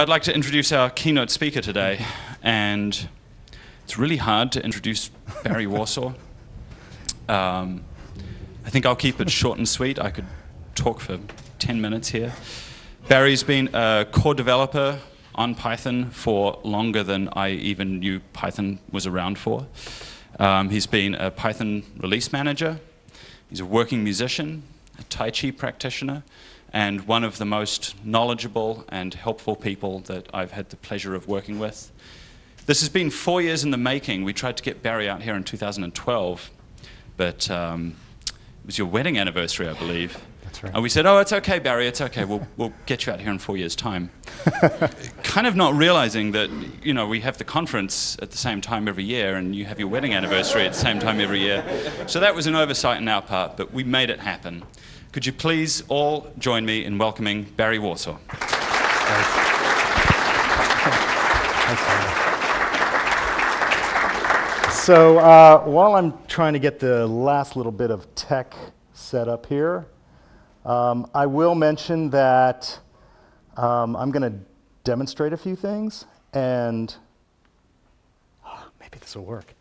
I'd like to introduce our keynote speaker today, and it's really hard to introduce Barry Warsaw. I think I'll keep it short and sweet. I could talk for 10 minutes here. Barry's been a core developer on Python for longer than I even knew Python was around for. He's been a Python release manager, he's a working musician, a Tai Chi practitioner, and one of the most knowledgeable and helpful people that I've had the pleasure of working with. This has been 4 years in the making. We tried to get Barry out here in 2012, but it was your wedding anniversary, I believe. That's right. And we said, oh, it's okay, Barry, it's okay. We'll get you out here in 4 years' time. Kind of not realizing that, you know, we have the conference at the same time every year and you have your wedding anniversary at the same time every year. So that was an oversight on our part, but we made it happen. Could you please all join me in welcoming Barry Warsaw. Thanks. So while I'm trying to get the last little bit of tech set up here, I will mention that I'm going to demonstrate a few things, and maybe this will work.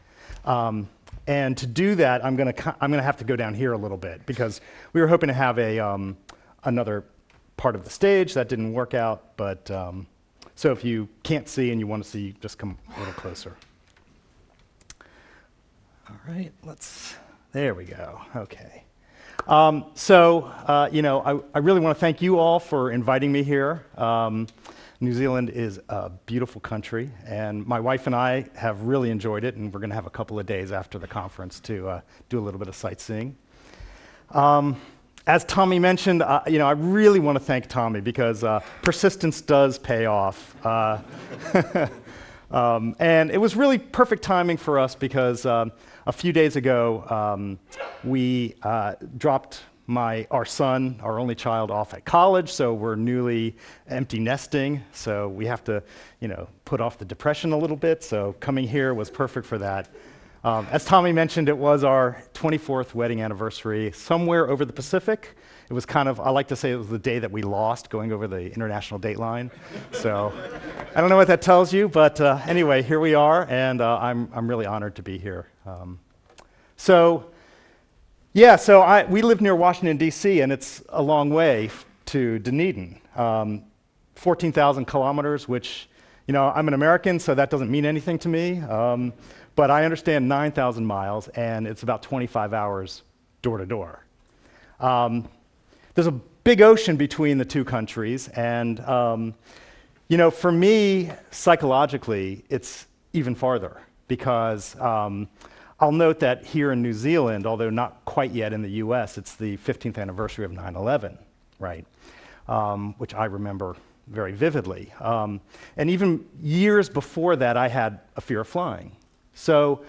And to do that, I'm going to have to go down here a little bit, because we were hoping to have a another part of the stage that didn't work out. But so if you can't see and you want to see, just come a little closer. All right, let's, there we go, okay. You know, I really want to thank you all for inviting me here. New Zealand is a beautiful country, and my wife and I have really enjoyed it, and we're going to have a couple of days after the conference to do a little bit of sightseeing. As Tommy mentioned, you know, I really want to thank Tommy, because persistence does pay off. And it was really perfect timing for us, because a few days ago we dropped our son, our only child, off at college, so we're newly empty nesting, so we have to, you know, put off the depression a little bit, so coming here was perfect for that. As Tommy mentioned, it was our 24th wedding anniversary somewhere over the Pacific. It was kind of, I like to say it was the day that we lost going over the international dateline. So I don't know what that tells you, but anyway, here we are, and I'm really honored to be here. We live near Washington, D.C., and it's a long way to Dunedin, 14,000 kilometers, which, you know, I'm an American, so that doesn't mean anything to me. But I understand 9,000 miles, and it's about 25 hours door to door. There's a big ocean between the two countries, and you know, for me, psychologically, it's even farther, because I'll note that here in New Zealand, although not quite yet in the US, it's the 15th anniversary of 9/11, right? Which I remember very vividly. And even years before that, I had a fear of flying. So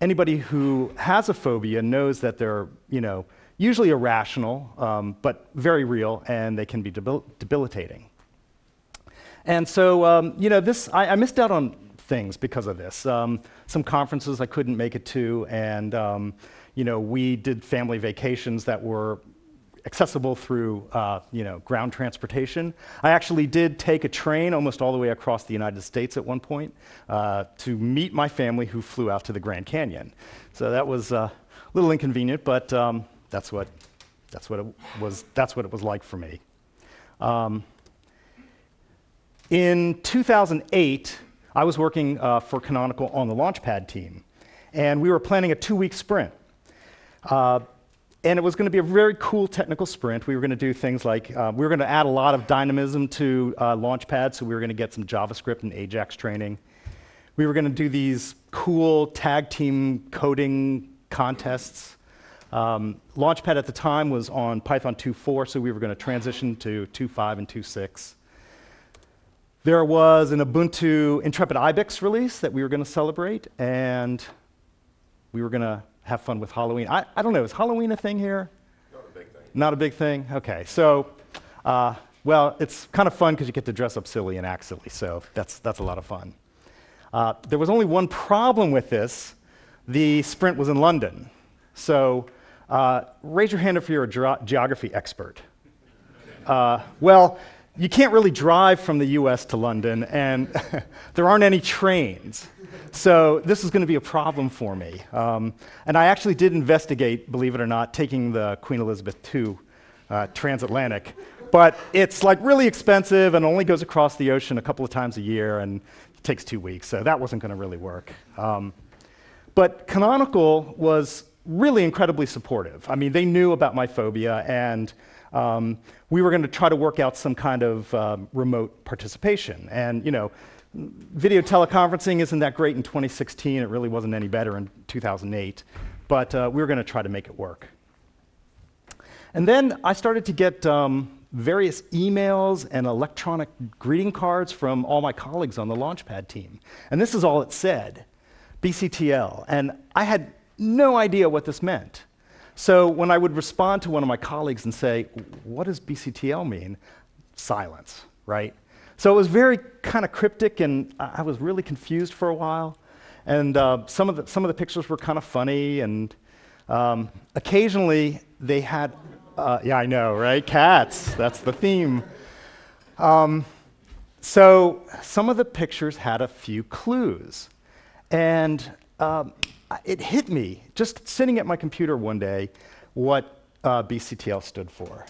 anybody who has a phobia knows that they're, you know, usually irrational, but very real, and they can be debilitating. And so, you know, I missed out on things because of this. Some conferences I couldn't make it to, and, you know, we did family vacations that were accessible through, you know, ground transportation. I actually did take a train almost all the way across the United States at one point to meet my family, who flew out to the Grand Canyon. So that was a little inconvenient, but that's what it was like for me. In 2008, I was working for Canonical on the Launchpad team, and we were planning a 2-week sprint. And it was going to be a very cool technical sprint. We were going to do things like, we were going to add a lot of dynamism to Launchpad, so we were going to get some JavaScript and Ajax training. We were going to do these cool tag team coding contests. Launchpad at the time was on Python 2.4, so we were going to transition to 2.5 and 2.6. There was an Ubuntu Intrepid Ibex release that we were going to celebrate, and we were going to have fun with Halloween. I don't know, is Halloween a thing here? Not a big thing. Not a big thing? Okay, so, well, it's kind of fun because you get to dress up silly and act silly, so that's a lot of fun. There was only one problem with this. The sprint was in London. So raise your hand if you're a geography expert. Well, you can't really drive from the US to London, and there aren't any trains. So this is going to be a problem for me. And I actually did investigate, believe it or not, taking the Queen Elizabeth II transatlantic. But it's like really expensive and only goes across the ocean a couple of times a year and takes 2 weeks, so that wasn't going to really work. But Canonical was really incredibly supportive. I mean, they knew about my phobia, and we were going to try to work out some kind of remote participation. And, you know, video teleconferencing isn't that great in 2016. It really wasn't any better in 2008. But we were going to try to make it work. And then I started to get various emails and electronic greeting cards from all my colleagues on the Launchpad team. And this is all it said, BCTL. And I had no idea what this meant. So when I would respond to one of my colleagues and say, what does BCTL mean? Silence, right? So it was very kind of cryptic, and I was really confused for a while. And some of the pictures were kind of funny, and occasionally they had, yeah, I know, right? Cats, that's the theme. So some of the pictures had a few clues. And it hit me, just sitting at my computer one day, what BCTL stood for.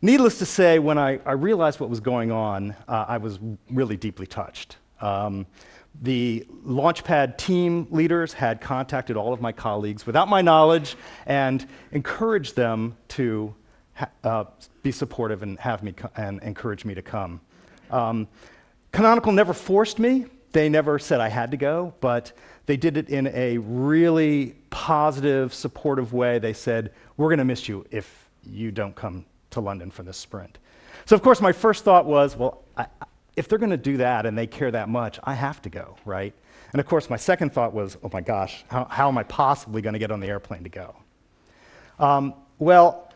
Needless to say, when I realized what was going on, I was really deeply touched. The Launchpad team leaders had contacted all of my colleagues without my knowledge and encouraged them to be supportive and have me encourage me to come. Canonical never forced me. They never said I had to go, but they did it in a really positive, supportive way. They said, we're going to miss you if you don't come to London for this sprint. So of course, my first thought was, well, if they're going to do that and they care that much, I have to go, right? And of course, my second thought was, oh my gosh, how am I possibly going to get on the airplane to go? Well,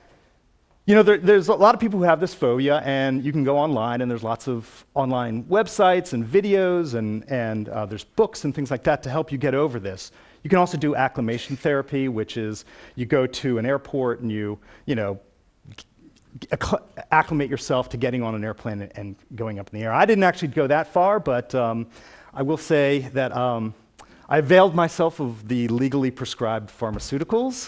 you know, there's a lot of people who have this phobia, and you can go online, and there's lots of online websites and videos, and there's books and things like that to help you get over this. You can also do acclimation therapy, which is you go to an airport and you know, acclimate yourself to getting on an airplane and going up in the air. I didn't actually go that far, but I will say that I availed myself of the legally prescribed pharmaceuticals.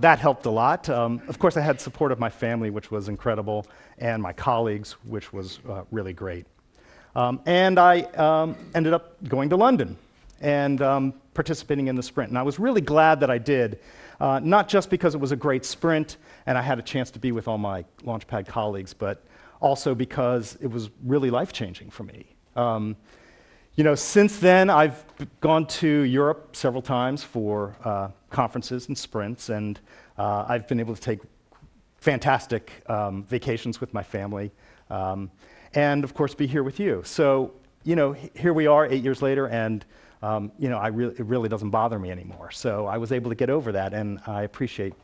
That helped a lot. Of course, I had support of my family, which was incredible, and my colleagues, which was really great. And I ended up going to London and participating in the sprint. And I was really glad that I did, not just because it was a great sprint and I had a chance to be with all my Launchpad colleagues, but also because it was really life-changing for me. You know, since then, I've gone to Europe several times for conferences and sprints, and I've been able to take fantastic vacations with my family, and of course, be here with you. So, you know, here we are 8 years later, and you know, it really doesn't bother me anymore. So I was able to get over that, and I appreciate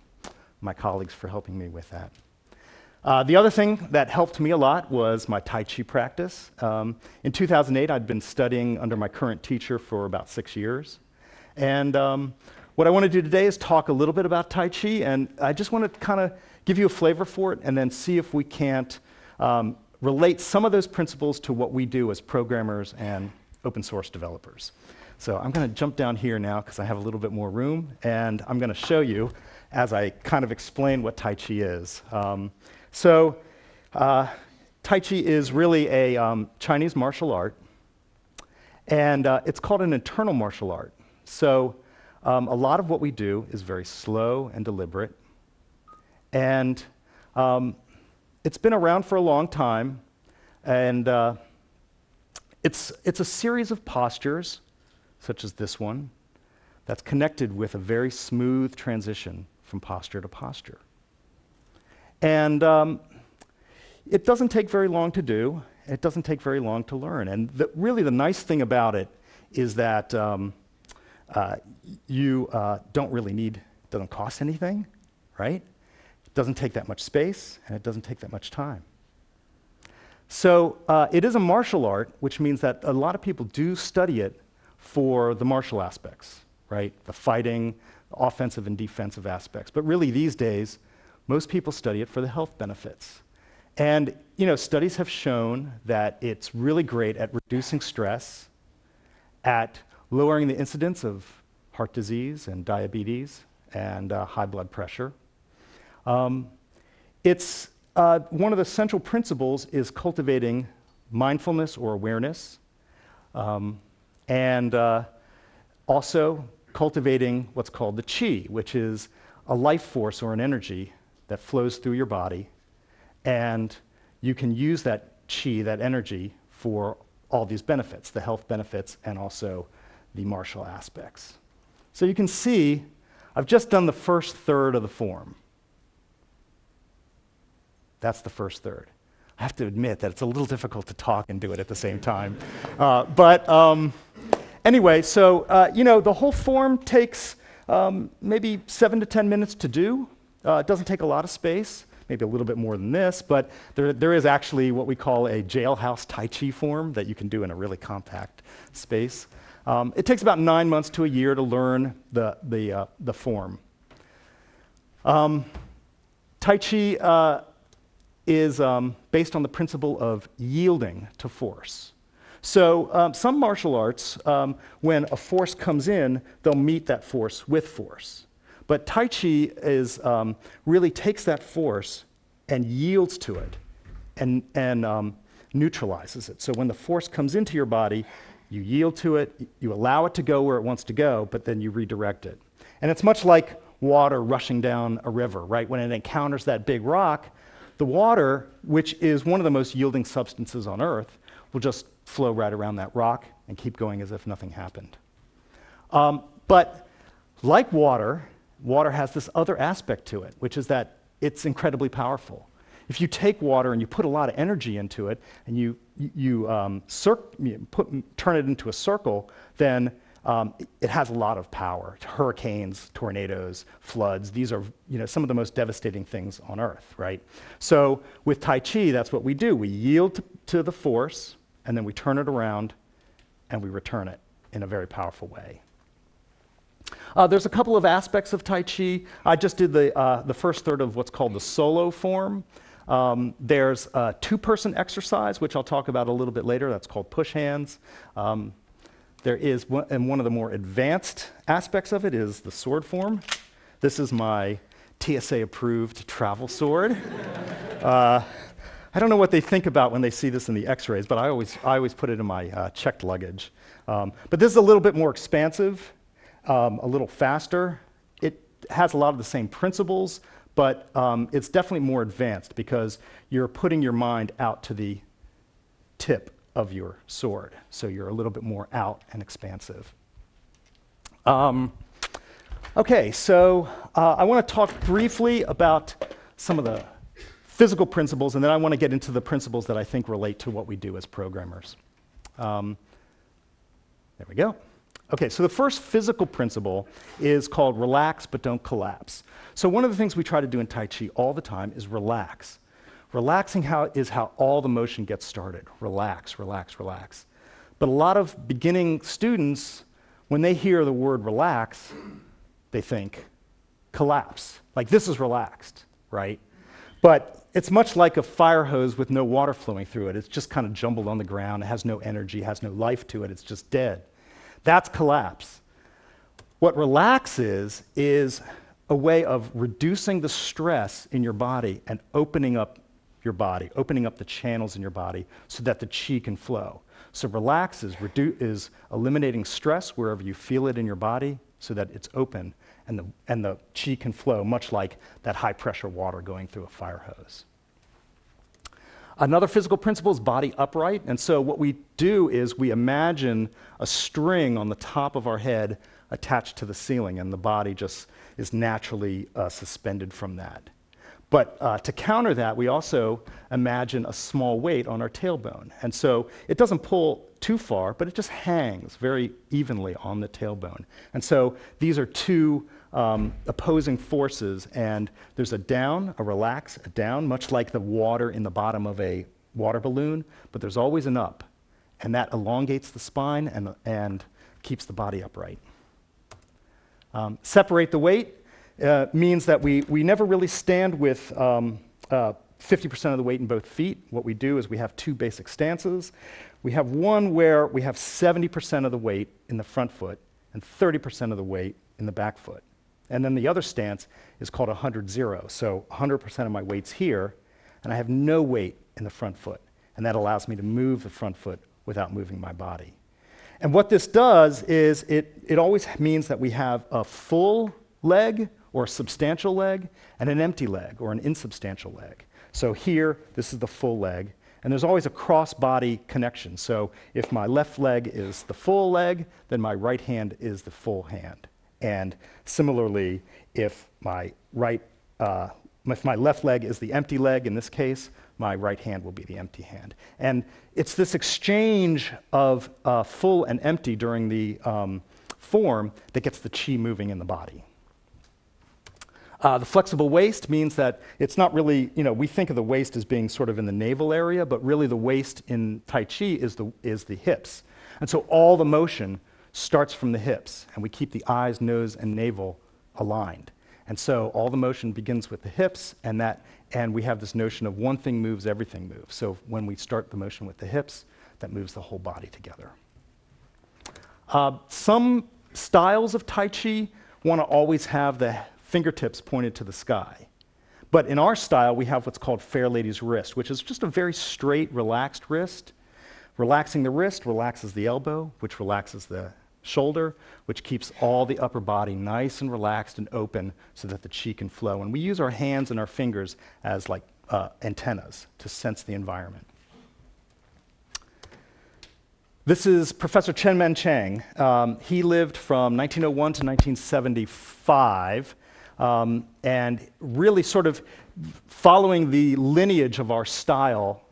my colleagues for helping me with that. The other thing that helped me a lot was my Tai Chi practice. In 2008, I'd been studying under my current teacher for about 6 years. And what I want to do today is talk a little bit about Tai Chi, and I just want to kind of give you a flavor for it and then see if we can't relate some of those principles to what we do as programmers and open source developers. So I'm going to jump down here now because I have a little bit more room, and I'm going to show you as I kind of explain what Tai Chi is. So Tai Chi is really a Chinese martial art, and it's called an internal martial art. So a lot of what we do is very slow and deliberate, and it's been around for a long time, and it's a series of postures, such as this one, that's connected with a very smooth transition from posture to posture. And it doesn't take very long to do. It doesn't take very long to learn. And really the nice thing about it is that you don't really need, doesn't cost anything, right? It doesn't take that much space, and it doesn't take that much time. So it is a martial art, which means that a lot of people do study it for the martial aspects, right? The fighting, offensive and defensive aspects. But really these days, most people study it for the health benefits. And you know, studies have shown that it's really great at reducing stress, at lowering the incidence of heart disease and diabetes and high blood pressure. It's one of the central principles is cultivating mindfulness or awareness, and also cultivating what's called the qi, which is a life force or an energy that flows through your body, and you can use that qi, that energy, for all these benefits, the health benefits and also the martial aspects. So you can see I've just done the first third of the form. That's the first third. I have to admit that it's a little difficult to talk and do it at the same time. Anyway, so you know, the whole form takes maybe 7 to 10 minutes to do. It doesn't take a lot of space, maybe a little bit more than this, but there is actually what we call a jailhouse Tai Chi form that you can do in a really compact space. It takes about 9 months to a year to learn the form. Tai Chi is based on the principle of yielding to force. So some martial arts, when a force comes in, they'll meet that force with force. But Tai Chi is, really takes that force and yields to it and neutralizes it. So when the force comes into your body, you yield to it, you allow it to go where it wants to go, but then you redirect it. And it's much like water rushing down a river, right? When it encounters that big rock, the water, which is one of the most yielding substances on Earth, will just flow right around that rock and keep going as if nothing happened. But like water, water has this other aspect to it, which is that it's incredibly powerful. If you take water and you put a lot of energy into it, and you turn it into a circle, then it has a lot of power. Hurricanes, tornadoes, floods, these are, you know, some of the most devastating things on Earth, right? So with Tai Chi, that's what we do. We yield to the force, and then we turn it around and we return it in a very powerful way. There's a couple of aspects of Tai Chi. I just did the first third of what's called the solo form. There's a two-person exercise, which I'll talk about a little bit later. That's called push hands. There is one, and one of the more advanced aspects of it is the sword form. This is my TSA-approved travel sword. I don't know what they think about when they see this in the x-rays, but I always put it in my checked luggage. But this is a little bit more expansive, a little faster. It has a lot of the same principles, but it's definitely more advanced because you're putting your mind out to the tip of your sword. So you're a little bit more out and expansive. Okay, so I want to talk briefly about some of the physical principles, and then I want to get into the principles that I think relate to what we do as programmers. There we go. Okay, so the first physical principle is called relax but don't collapse. So one of the things we try to do in Tai Chi all the time is relax. Relaxing is how all the motion gets started. Relax, relax, relax. But a lot of beginning students, when they hear the word relax, they think collapse. Like this is relaxed, right? But it's much like a fire hose with no water flowing through it. It's just kind of jumbled on the ground. It has no energy, has no life to it. It's just dead. That's collapse. What relax is a way of reducing the stress in your body and opening up your body, opening up the channels in your body so that the qi can flow. So relax is eliminating stress wherever you feel it in your body so that it's open and the qi can flow, much like that high pressure water going through a fire hose. Another physical principle is body upright, and so what we do is we imagine a string on the top of our head attached to the ceiling, and the body just is naturally suspended from that. But to counter that, we also imagine a small weight on our tailbone, and so it doesn't pull too far, but it just hangs very evenly on the tailbone. And so these are two opposing forces, and there's a down, a relax, a down, much like the water in the bottom of a water balloon, but there's always an up, and that elongates the spine and keeps the body upright. Separate the weight means that we never really stand with 50% of the weight in both feet. What we do is we have two basic stances. We have one where we have 70% of the weight in the front foot and 30% of the weight in the back foot. And then the other stance is called 100-0. So 100% of my weight's here, and I have no weight in the front foot. And that allows me to move the front foot without moving my body. And what this does is it always means that we have a full leg or a substantial leg and an empty leg or an insubstantial leg. So here, this is the full leg. And there's always a cross-body connection. So if my left leg is the full leg, then my right hand is the full hand. And similarly, if my left leg is the empty leg in this case, my right hand will be the empty hand. And it's this exchange of full and empty during the form that gets the qi moving in the body. The flexible waist means that it's not really, you know, we think of the waist as being sort of in the navel area, but really the waist in Tai Chi is the hips. And so all the motion starts from the hips, and we keep the eyes, nose, and navel aligned. And so all the motion begins with the hips, and we have this notion of one thing moves, everything moves. So when we start the motion with the hips, that moves the whole body together. Some styles of Tai Chi want to always have the fingertips pointed to the sky. But in our style, we have what's called Fair Lady's Wrist, which is just a very straight, relaxed wrist. Relaxing the wrist relaxes the elbow, which relaxes the shoulder, which keeps all the upper body nice and relaxed and open so that the qi can flow. And we use our hands and our fingers as like antennas to sense the environment. This is Professor Cheng Man-ch'ing. He lived from 1901 to 1975. And really sort of following the lineage of our style,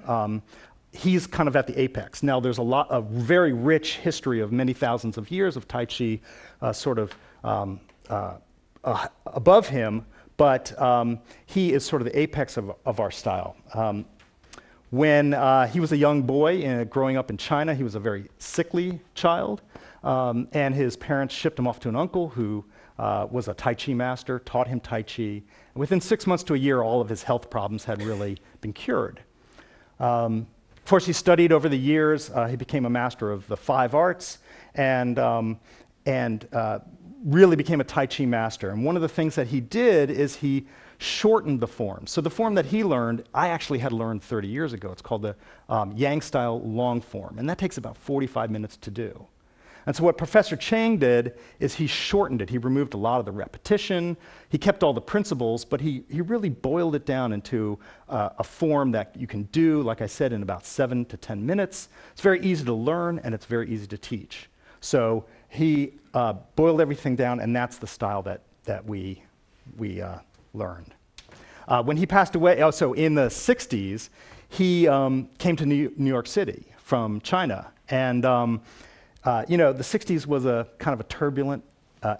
he's kind of at the apex. Now there's a very rich history of many thousands of years of Tai Chi above him, but he is sort of the apex of our style. When he was a young boy growing up in China, he was a very sickly child, and his parents shipped him off to an uncle who was a Tai Chi master, taught him Tai Chi. And within 6 months to a year, all of his health problems had really been cured. Of course, he studied over the years. He became a master of the five arts and really became a Tai Chi master. And one of the things that he did is he shortened the form. So the form that he learned, I actually had learned 30 years ago. It's called the Yang-style long form. And that takes about 45 minutes to do. And so what Professor Cheng did is he shortened it. He removed a lot of the repetition. He kept all the principles, but he really boiled it down into a form that you can do, like I said, in about 7 to 10 minutes. It's very easy to learn, and it's very easy to teach. So he boiled everything down, and that's the style that we learned. When he passed away, also in the 60s, he came to New York City from China. And you know, the 60s was a kind of a turbulent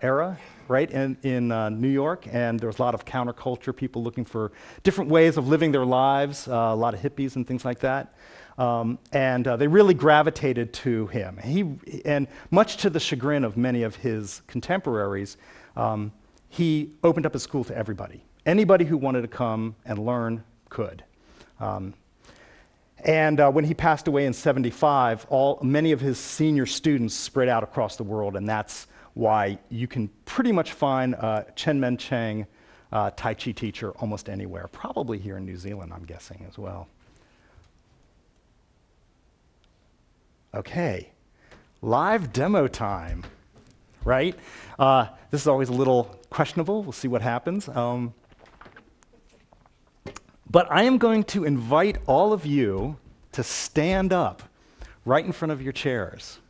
era, right, in New York, and there was a lot of counterculture, people looking for different ways of living their lives, a lot of hippies and things like that, and they really gravitated to him. And much to the chagrin of many of his contemporaries, he opened up his school to everybody. Anybody who wanted to come and learn could. And when he passed away in 75, many of his senior students spread out across the world, and that's why you can pretty much find Cheng Man-ch'ing Tai Chi teacher almost anywhere, probably here in New Zealand, I'm guessing, as well. Okay, live demo time, right? This is always a little questionable. We'll see what happens. But I am going to invite all of you to stand up right in front of your chairs.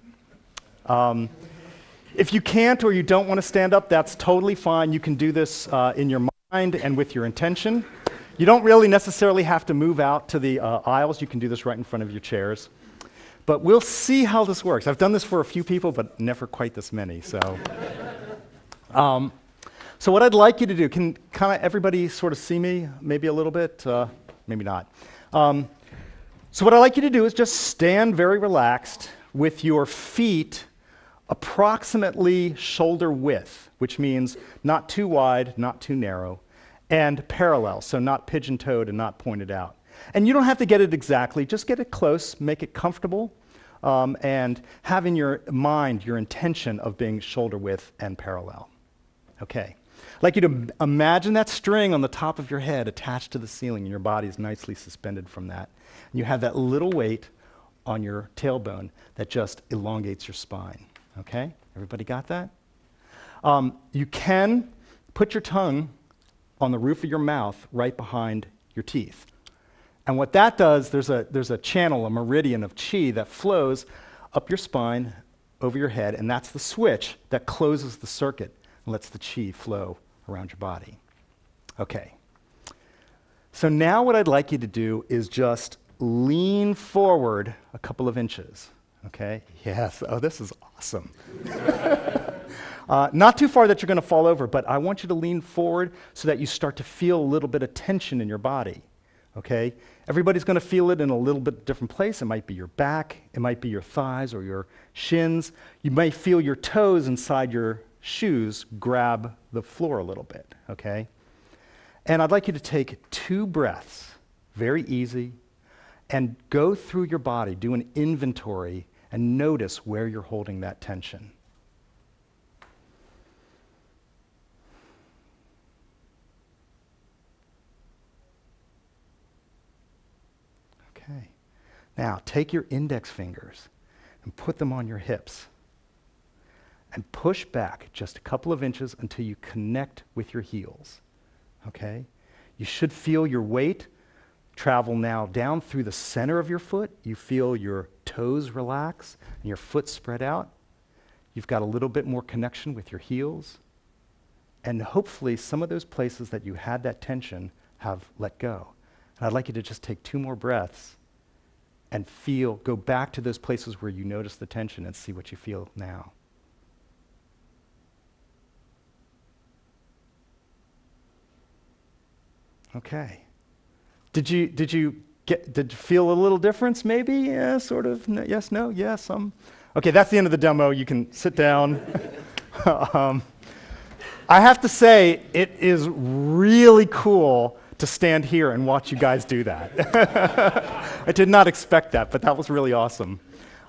If you can't or you don't want to stand up, that's totally fine. You can do this in your mind and with your intention. You don't really necessarily have to move out to the aisles. You can do this right in front of your chairs. But we'll see how this works. I've done this for a few people, but never quite this many. So, so what I'd like you to do, can kind of everybody sort of see me, maybe a little bit, maybe not. So what I'd like you to do is just stand very relaxed with your feet approximately shoulder width. which means not too wide, not too narrow, and parallel, so not pigeon-toed and not pointed out. And you don't have to get it exactly, just get it close, make it comfortable, and have in your mind your intention of being shoulder width and parallel. Okay. I'd like you to imagine that string on the top of your head attached to the ceiling, and your body is nicely suspended from that. And you have that little weight on your tailbone that just elongates your spine. Okay? Everybody got that? You can put your tongue on the roof of your mouth right behind your teeth. And what that does, there's a channel, a meridian of qi that flows up your spine over your head, and that's the switch that closes the circuit and lets the qi flow around your body. Okay. So now what I'd like you to do is just lean forward a couple of inches. Okay? Yes. Oh, this is awesome. Not too far that you're going to fall over, but I want you to lean forward so that you start to feel a little bit of tension in your body. Okay? Everybody's going to feel it in a little bit different place. It might be your back, it might be your thighs or your shins. You may feel your toes inside your shoes grab the floor a little bit, okay? And I'd like you to take 2 breaths, very easy, and go through your body, do an inventory, and notice where you're holding that tension. Okay. Now, take your index fingers and put them on your hips, and push back just a couple of inches until you connect with your heels, okay? You should feel your weight travel now down through the center of your foot. You feel your toes relax and your foot spread out. You've got a little bit more connection with your heels. And hopefully some of those places that you had that tension have let go. And I'd like you to just take 2 more breaths and feel, go back to those places where you notice the tension and see what you feel now. Okay. Did you feel a little difference maybe? Yeah, sort of. No, yes, no, yes, some. Okay, that's the end of the demo. You can sit down. I have to say, it is really cool to stand here and watch you guys do that. I did not expect that, but that was really awesome.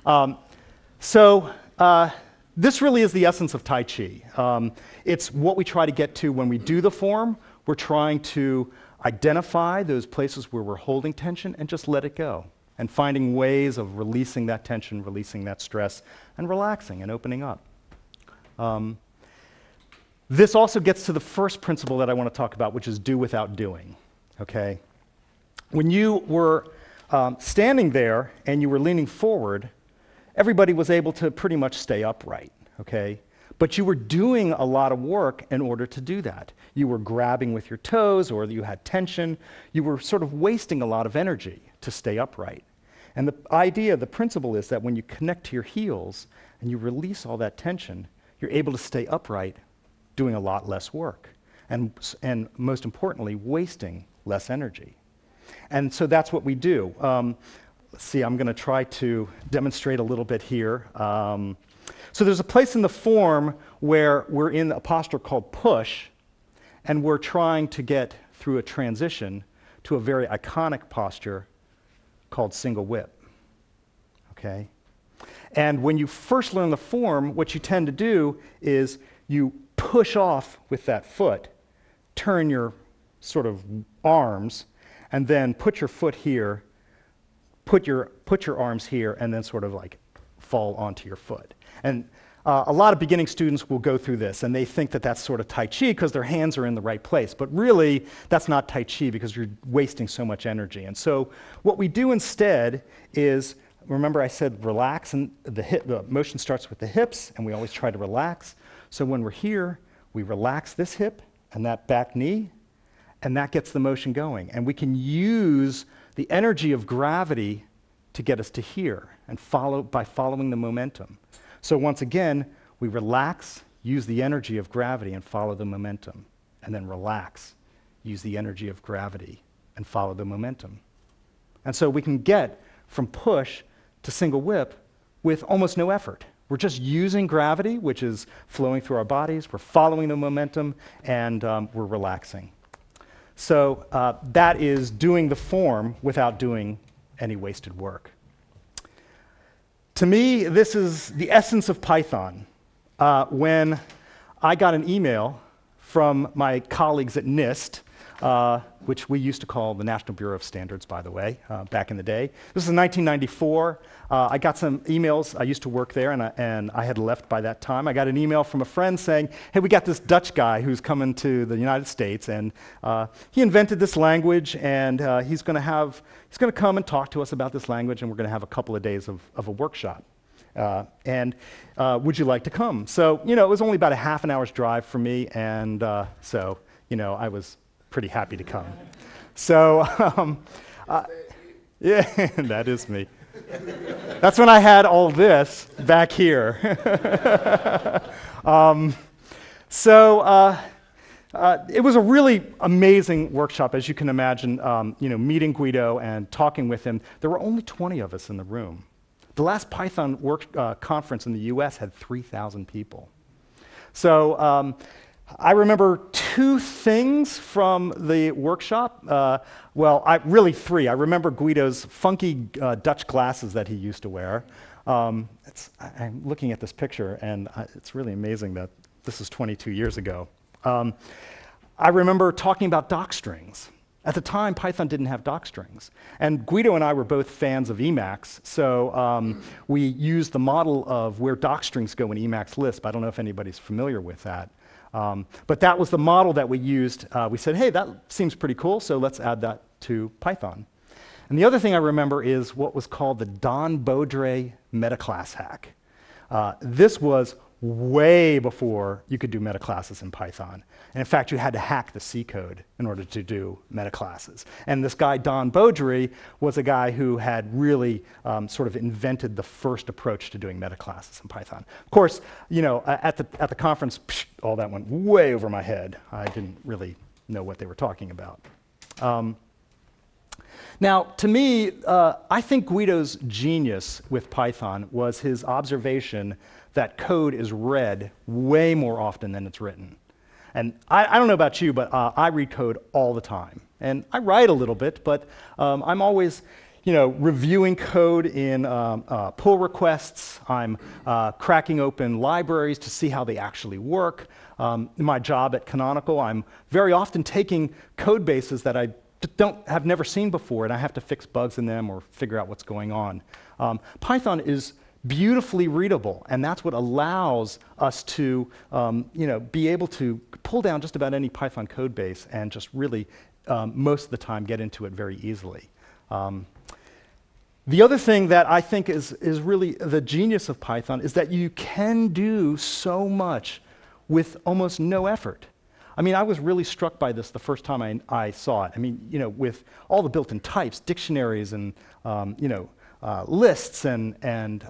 This really is the essence of Tai Chi. It's what we try to get to when we do the form. We're trying to identify those places where we're holding tension and just let it go, and finding ways of releasing that tension, releasing that stress, and relaxing and opening up. This also gets to the first principle that I want to talk about, which is do without doing, okay? When you were standing there and you were leaning forward, everybody was able to pretty much stay upright, okay? But you were doing a lot of work in order to do that. You were grabbing with your toes, or you had tension. You were sort of wasting a lot of energy to stay upright. And the idea, the principle is that when you connect to your heels and you release all that tension, you're able to stay upright doing a lot less work. And most importantly, wasting less energy. And so that's what we do. Let's see, I'm going to try to demonstrate a little bit here. So there's a place in the form where we're in a posture called push, and we're trying to get through a transition to a very iconic posture called single whip, okay? And when you first learn the form, what you tend to do is you push off with that foot, turn your sort of arms, and then put your foot here, put your arms here, and then sort of like fall onto your foot. And a lot of beginning students will go through this, and they think that that's sort of Tai Chi because their hands are in the right place. But really, that's not Tai Chi because you're wasting so much energy. And so what we do instead is, remember I said relax, and the motion starts with the hips, and we always try to relax. So when we're here, we relax this hip and that back knee, and that gets the motion going. And we can use the energy of gravity to get us to here, and by following the momentum. So once again, we relax, use the energy of gravity and follow the momentum, and then relax, use the energy of gravity and follow the momentum. And so we can get from push to single whip with almost no effort. We're just using gravity, which is flowing through our bodies. We're following the momentum, and we're relaxing. So that is doing the form without doing any wasted work. To me, this is the essence of Python. When I got an email from my colleagues at NIST, which we used to call the National Bureau of Standards, by the way, back in the day. This is 1994. I got some emails. I used to work there, and I had left by that time. I got an email from a friend saying, hey, we got this Dutch guy who's coming to the United States, and he invented this language, and he's going to come and talk to us about this language, and we're going to have a couple of days of a workshop. Would you like to come? So, you know, it was only about a half an hour's drive for me, and so, you know, I was pretty happy to come. So, yeah, that is me. That's when I had all this back here. It was a really amazing workshop, as you can imagine, you know, meeting Guido and talking with him. There were only 20 of us in the room. The last Python conference in the US had 3,000 people. So I remember two things from the workshop. Really three. I remember Guido's funky Dutch glasses that he used to wear. I'm looking at this picture, and it's really amazing that this is 22 years ago. I remember talking about docstrings. At the time, Python didn't have docstrings. And Guido and I were both fans of Emacs, so we used the model of where docstrings go in Emacs Lisp. I don't know if anybody's familiar with that. But that was the model that we used. We said, hey, that seems pretty cool, so let's add that to Python. And the other thing I remember is what was called the Don Beaudry metaclass hack. This was way before you could do metaclasses in Python. And in fact, you had to hack the C code in order to do metaclasses. And this guy, Don Beaudry, was a guy who had really sort of invented the first approach to doing metaclasses in Python. Of course, you know, at the conference, all that went way over my head. I didn't really know what they were talking about. Now, to me, I think Guido's genius with Python was his observation that code is read way more often than it's written. And I don't know about you, but I read code all the time. And I write a little bit, but I'm always, you know, reviewing code in pull requests. I'm cracking open libraries to see how they actually work. In my job at Canonical, I'm very often taking code bases that I have never seen before, and I have to fix bugs in them or figure out what's going on. Python is beautifully readable, and that's what allows us to you know, be able to pull down just about any Python code base and just really, most of the time, get into it very easily. The other thing that I think is really the genius of Python is that you can do so much with almost no effort. I mean, I was really struck by this the first time I saw it. I mean, you know, with all the built-in types, dictionaries, and you know, lists and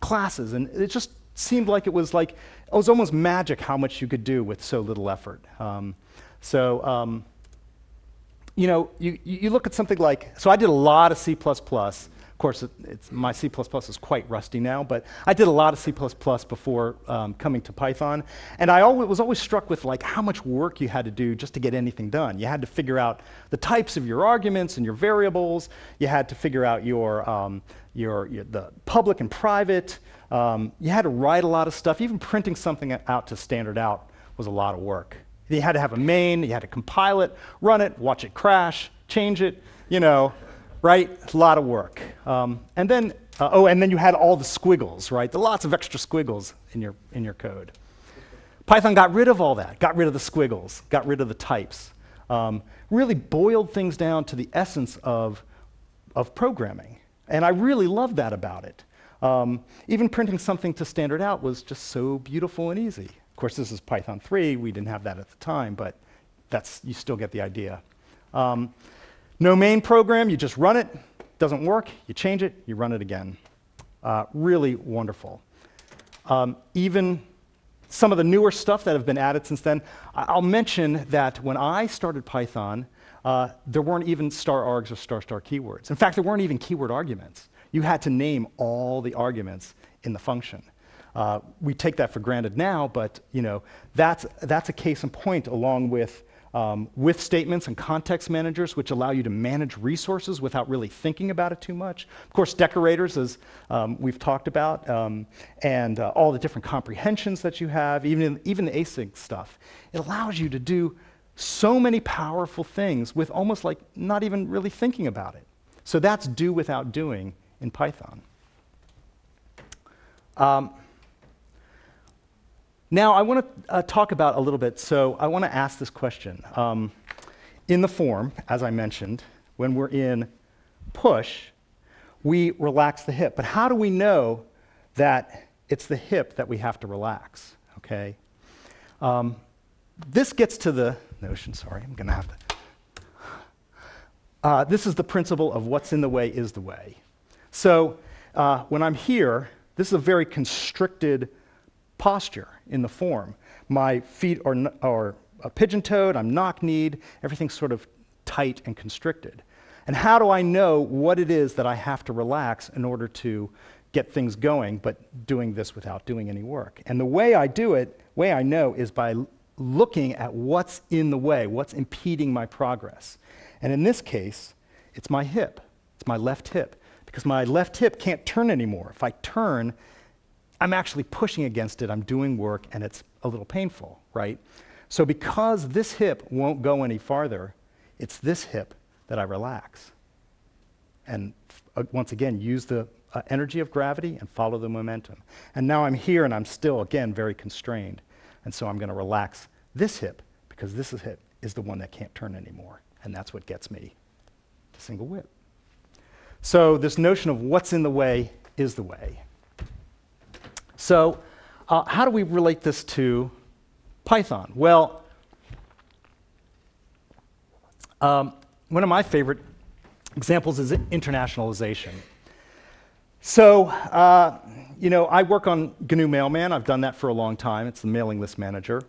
classes, and it just seemed like it was almost magic how much you could do with so little effort. You know, you look at something like, so I did a lot of C++. Of course, my C++ is quite rusty now, but I did a lot of C++ before coming to Python, and I was always struck with like how much work you had to do just to get anything done. You had to figure out the types of your arguments and your variables. You had to figure out the public and private. You had to write a lot of stuff. Even printing something out to standard out was a lot of work. You had to have a main. You had to compile it, run it, watch it crash, change it. You know. Right? A lot of work. And then you had all the squiggles, right? Lots of extra squiggles in your code. Python got rid of all that, got rid of the squiggles, got rid of the types, really boiled things down to the essence of programming. And I really loved that about it. Even printing something to standard out was just so beautiful and easy. Of course, this is Python 3. We didn't have that at the time, but you still get the idea. No main program, you just run it, doesn't work, you change it, you run it again. Really wonderful. Even some of the newer stuff that have been added since then, I'll mention that when I started Python, there weren't even star args or star keywords. In fact, there weren't even keyword arguments. You had to name all the arguments in the function. We take that for granted now, but you know, that's a case in point, along with statements and context managers, which allow you to manage resources without really thinking about it too much. Of course, decorators, as we've talked about, and all the different comprehensions that you have, even the async stuff. It allows you to do so many powerful things with almost like not even really thinking about it. So that's do without doing in Python. Now, I want to talk about a little bit, so I want to ask this question. In the form, as I mentioned, when we're in push, we relax the hip. But how do we know that it's the hip that we have to relax, okay? This gets to the notion, sorry, I'm going to have to. This is the principle of what's in the way is the way. So when I'm here, this is a very constricted posture in the form. My feet are pigeon-toed, I'm knock-kneed, everything's sort of tight and constricted. And how do I know what it is that I have to relax in order to get things going, but doing this without doing any work? And the way I do it, way I know, is by looking at what's in the way, what's impeding my progress. And in this case, it's my hip, it's my left hip, because my left hip can't turn anymore. If I turn, I'm actually pushing against it, I'm doing work, and it's a little painful, right? So because this hip won't go any farther, it's this hip that I relax. And once again, use the energy of gravity and follow the momentum. And now I'm here and I'm still, again, very constrained. And so I'm going to relax this hip, because this hip is the one that can't turn anymore. And that's what gets me to single whip. So this notion of what's in the way is the way. So how do we relate this to Python? Well, one of my favorite examples is internationalization. So, you know, I work on GNU Mailman. I've done that for a long time. It's the mailing list manager.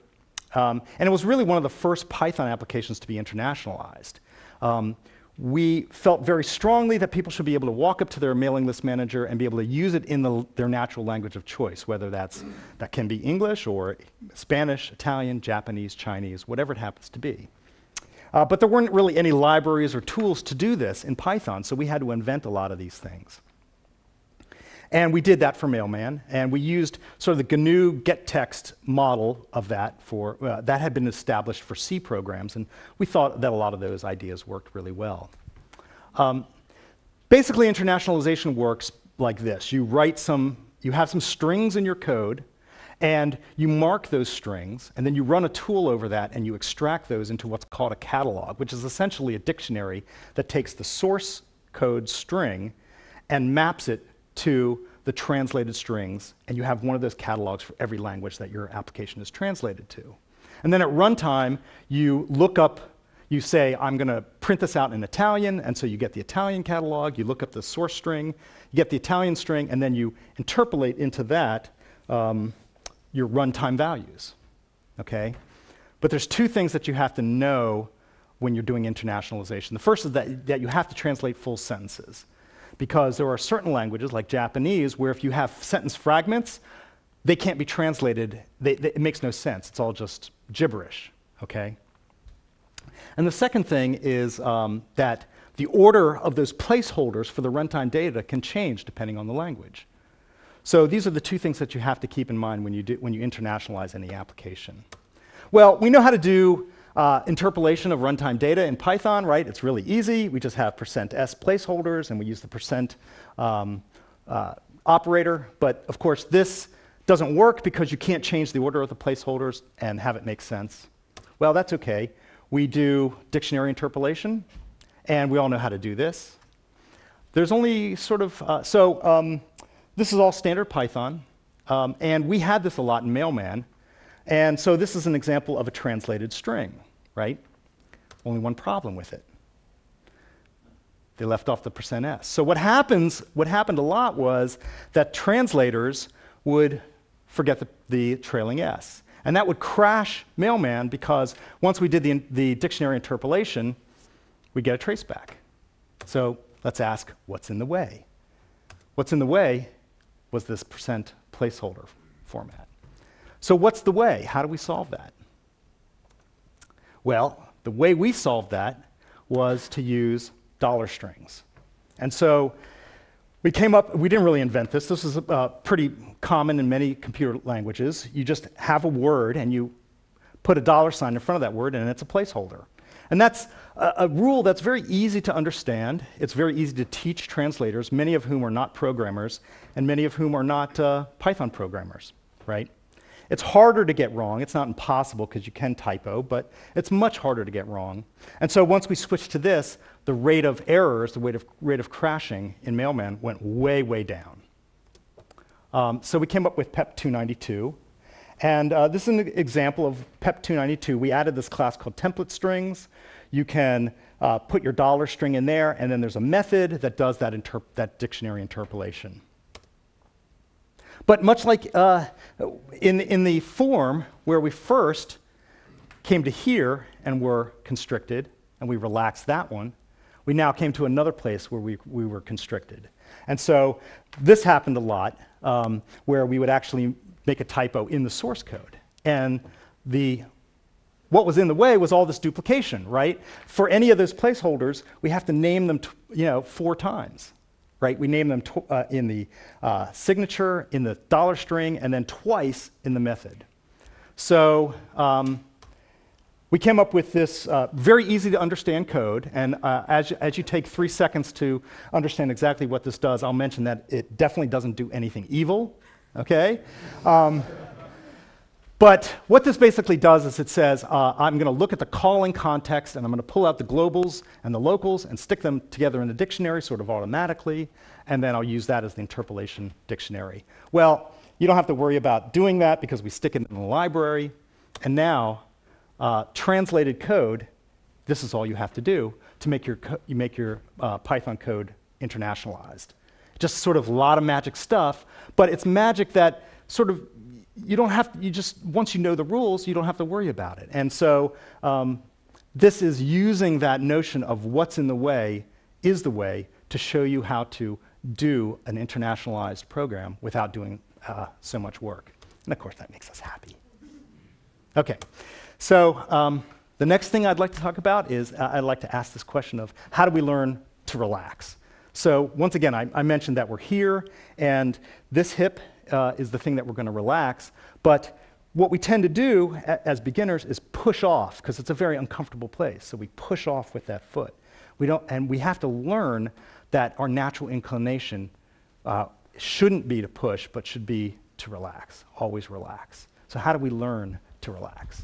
And it was really one of the first Python applications to be internationalized. We felt very strongly that people should be able to walk up to their mailing list manager and be able to use it in their natural language of choice, whether that can be English or Spanish, Italian, Japanese, Chinese, whatever it happens to be. But there weren't really any libraries or tools to do this in Python, so we had to invent a lot of these things. And we did that for Mailman, and we used sort of the GNU gettext model of that for, that had been established for C programs, and we thought that a lot of those ideas worked really well. Basically, internationalization works like this. You write you have some strings in your code, and you mark those strings, and then you run a tool over that, and you extract those into what's called a catalog, which is essentially a dictionary that takes the source code string and maps it to the translated strings, and you have one of those catalogs for every language that your application is translated to. And then at runtime, you look up, you say, I'm going to print this out in Italian, and so you get the Italian catalog, you look up the source string, you get the Italian string, and then you interpolate into that your runtime values, okay? But there's two things that you have to know when you're doing internationalization. The first is that you have to translate full sentences, because there are certain languages, like Japanese, where if you have sentence fragments, they can't be translated. It makes no sense. It's all just gibberish, okay? And the second thing is that the order of those placeholders for the runtime data can change depending on the language. So these are the two things that you have to keep in mind when you internationalize any application. Well, we know how to do interpolation of runtime data in Python, right? It's really easy. We just have %s placeholders, and we use the percent operator. But of course, this doesn't work because you can't change the order of the placeholders and have it make sense. Well, that's okay. We do dictionary interpolation, and we all know how to do this. There's only sort of this is all standard Python, and we had this a lot in Mailman. And so this is an example of a translated string, right? Only one problem with it. They left off the %s. So what happened a lot was that translators would forget the trailing s. And that would crash Mailman because once we did the dictionary interpolation, we'd get a traceback. So let's ask, what's in the way? What's in the way was this % placeholder format. So what's the way? How do we solve that? Well, the way we solved that was to use dollar strings. And so we came up, we didn't really invent this. This is pretty common in many computer languages. You just have a word and you put a dollar sign in front of that word and it's a placeholder. And that's a rule that's very easy to understand. It's very easy to teach translators, many of whom are not programmers and many of whom are not Python programmers, right? It's harder to get wrong. It's not impossible because you can typo, but it's much harder to get wrong. And so once we switched to this, the rate of errors, the rate of crashing in Mailman went way, way down. So we came up with PEP 292. And this is an example of PEP 292. We added this class called template strings. You can put your dollar string in there, and then there's a method that does that, dictionary interpolation. But much like in the form where we first came to here and were constricted, and we relaxed that one, we now came to another place where we were constricted. And so this happened a lot, where we would actually make a typo in the source code. And what was in the way was all this duplication, right? For any of those placeholders, we have to name them four times. Right? We name them in the signature, in the dollar string, and then twice in the method. So we came up with this very easy to understand code. And as you take 3 seconds to understand exactly what this does, I'll mention that it definitely doesn't do anything evil. Okay? But what this basically does is it says, I'm going to look at the calling context and I'm going to pull out the globals and the locals and stick them together in the dictionary sort of automatically, and then I'll use that as the interpolation dictionary. Well, you don't have to worry about doing that because we stick it in the library, and now translated code, this is all you have to do to make your, Python code internationalized. Just sort of a lot of magic stuff, but it's magic that sort of you don't have to, once you know the rules, you don't have to worry about it. And so this is using that notion of what's in the way is the way to show you how to do an internationalized program without doing so much work. And of course, that makes us happy. Okay, so the next thing I'd like to talk about is I'd like to ask this question of how do we learn to relax? So once again, I mentioned that we're here, and this hip is the thing that we're going to relax. But what we tend to do as beginners is push off, because it's a very uncomfortable place. So we push off with that foot. And we have to learn that our natural inclination shouldn't be to push, but should be to relax, always relax. So how do we learn to relax?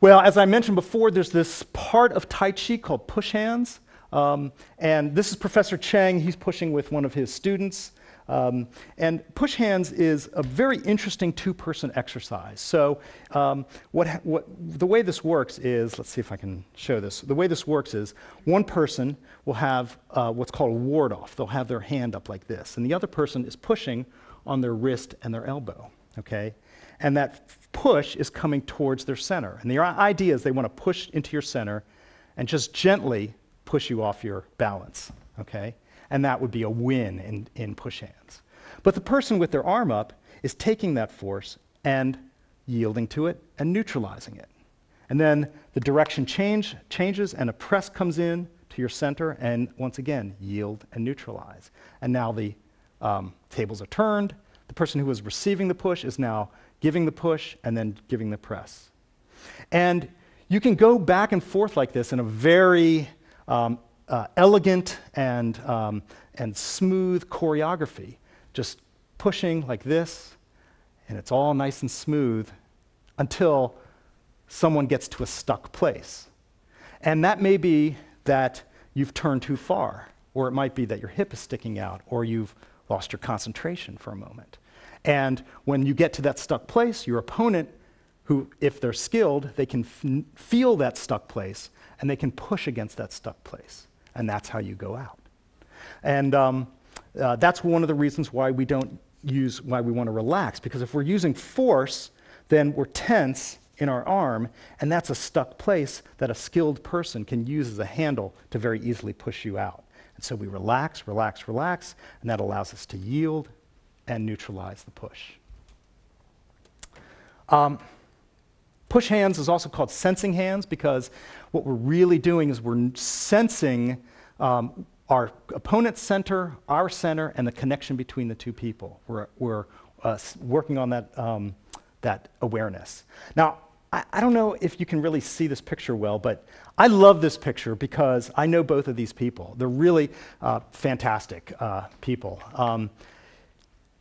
Well, as I mentioned before, there's this part of Tai Chi called push hands. And this is Professor Cheng. He's pushing with one of his students. And push hands is a very interesting two-person exercise. So the way this works is, let's see if I can show this. The way this works is one person will have what's called a ward off. They'll have their hand up like this, and the other person is pushing on their wrist and their elbow, okay? And that push is coming towards their center. And the idea is they want to push into your center and just gently push you off your balance, okay? And that would be a win in push hands. But the person with their arm up is taking that force and yielding to it and neutralizing it. And then the direction changes and a press comes in to your center and once again, yield and neutralize. And now the tables are turned. The person who was receiving the push is now giving the push and then giving the press. And you can go back and forth like this in a very elegant and smooth choreography, just pushing like this, and it's all nice and smooth until someone gets to a stuck place. And that may be that you've turned too far, or it might be that your hip is sticking out, or you've lost your concentration for a moment. And when you get to that stuck place, your opponent, who, if they're skilled, they can feel that stuck place, and they can push against that stuck place. And that's how you go out. And that's one of the reasons why we don't use, why we want to relax, because if we're using force, then we're tense in our arm, and that's a stuck place that a skilled person can use as a handle to very easily push you out. And so we relax, relax, relax, and that allows us to yield and neutralize the push. Push hands is also called sensing hands because what we're really doing is we're sensing our opponent's center, our center, and the connection between the two people. We're working on that, that awareness. Now, I don't know if you can really see this picture well, but I love this picture because I know both of these people. They're really fantastic people.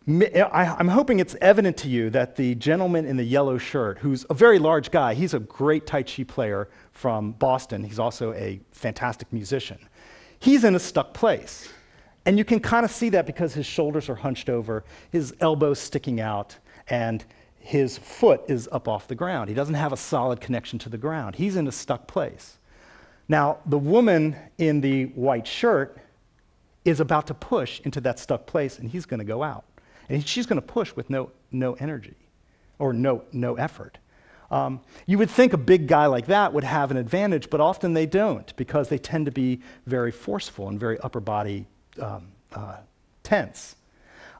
I'm hoping it's evident to you that the gentleman in the yellow shirt, who's a very large guy, he's a great Tai Chi player from Boston. He's also a fantastic musician. He's in a stuck place. And you can kind of see that because his shoulders are hunched over, his elbows sticking out, and his foot is up off the ground. He doesn't have a solid connection to the ground. He's in a stuck place. Now, the woman in the white shirt is about to push into that stuck place, and he's going to go out. And she's going to push with no energy or no effort. You would think a big guy like that would have an advantage, but often they don't because they tend to be very forceful and very upper body tense.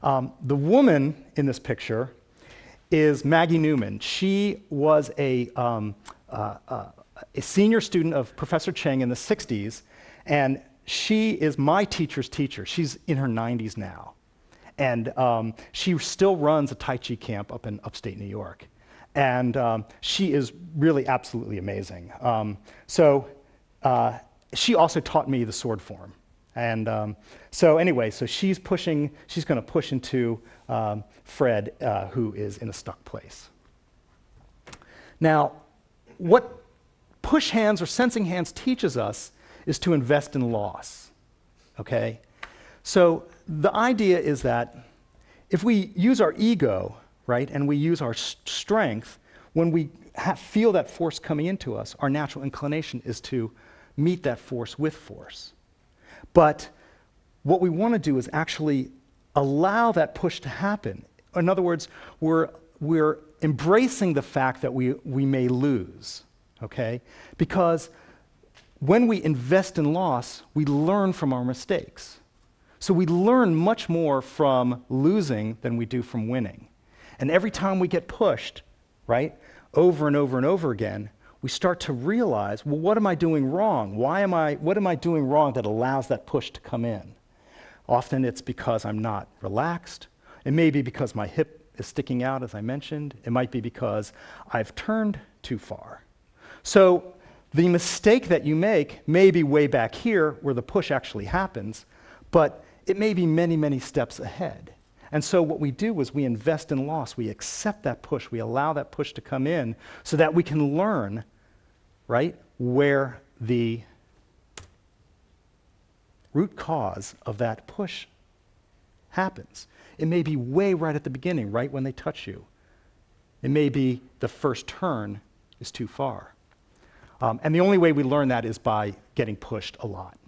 The woman in this picture is Maggie Newman. She was a senior student of Professor Cheng in the 60s, and she is my teacher's teacher. She's in her 90s now. And she still runs a Tai Chi camp up in upstate New York. And she is really absolutely amazing. She also taught me the sword form. And so she's pushing, she's going to push into Fred, who is in a stuck place. Now, what push hands or sensing hands teaches us is to invest in loss, okay? So the idea is that if we use our ego, right, and we use our strength, when we feel that force coming into us, our natural inclination is to meet that force with force. But what we want to do is actually allow that push to happen. In other words, we're embracing the fact that we may lose, okay? Because when we invest in loss, we learn from our mistakes. So we learn much more from losing than we do from winning. And every time we get pushed, right, over and over and over again, we start to realize, well, what am I doing wrong? What am I doing wrong that allows that push to come in? Often it's because I'm not relaxed. It may be because my hip is sticking out, as I mentioned. It might be because I've turned too far. So the mistake that you make may be way back here where the push actually happens, but it may be many, many steps ahead. And so what we do is we invest in loss. We accept that push. We allow that push to come in so that we can learn, right, where the root cause of that push happens. It may be way right at the beginning, right when they touch you. It may be the first turn is too far. And the only way we learn that is by getting pushed a lot.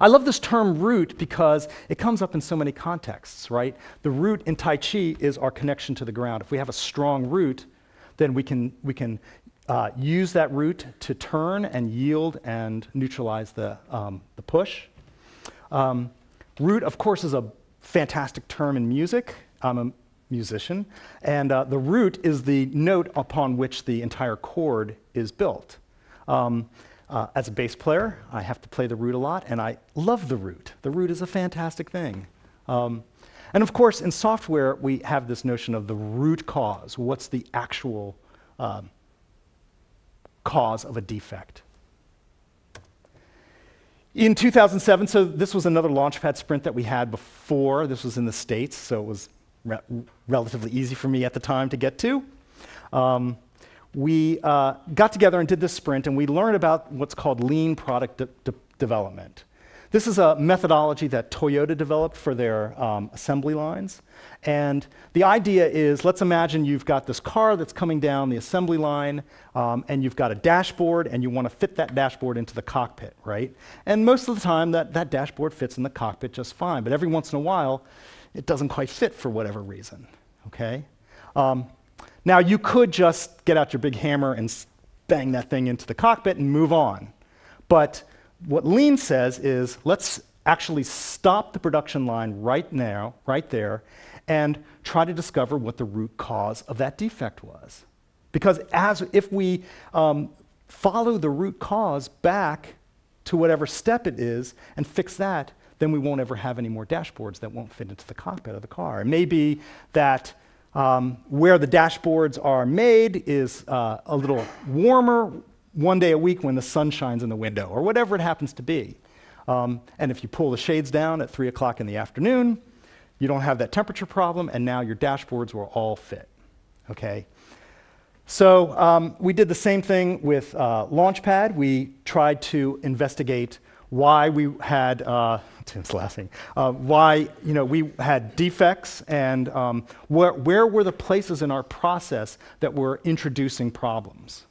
I love this term root because it comes up in so many contexts, right? The root in Tai Chi is our connection to the ground. If we have a strong root, then we can use that root to turn and yield and neutralize the push. Root, of course, is a fantastic term in music. I'm a musician. And the root is the note upon which the entire chord is built. As a bass player, I have to play the root a lot, and I love the root. The root is a fantastic thing. And of course, in software, we have this notion of the root cause. What's the actual cause of a defect? In 2007, so this was another Launchpad sprint that we had before. This was in the States, so it was relatively easy for me at the time to get to. We got together and did this sprint, and we learned about what's called lean product development. This is a methodology that Toyota developed for their assembly lines. And the idea is, let's imagine you've got this car that's coming down the assembly line, and you've got a dashboard, and you want to fit that dashboard into the cockpit, right? And most of the time, that dashboard fits in the cockpit just fine. But every once in a while, it doesn't quite fit for whatever reason, okay? Now, you could just get out your big hammer and bang that thing into the cockpit and move on. But what lean says is, let's actually stop the production line right now, right there, and try to discover what the root cause of that defect was. Because if we follow the root cause back to whatever step it is and fix that, then we won't ever have any more dashboards that won't fit into the cockpit of the car. It may be that where the dashboards are made is a little warmer one day a week when the sun shines in the window, or whatever it happens to be. And if you pull the shades down at 3 o'clock in the afternoon, you don't have that temperature problem, and now your dashboards will all fit, okay? So we did the same thing with Launchpad. We tried to investigate why we had Tim's laughing. Why we had defects, and where were the places in our process that were introducing problems?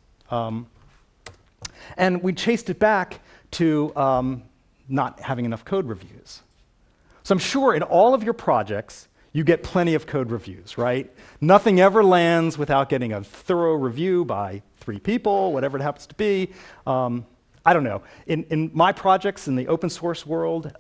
And we chased it back to not having enough code reviews. So I'm sure in all of your projects, you get plenty of code reviews, right? Nothing ever lands without getting a thorough review by 3 people, whatever it happens to be. I don't know. In my projects in the open source world,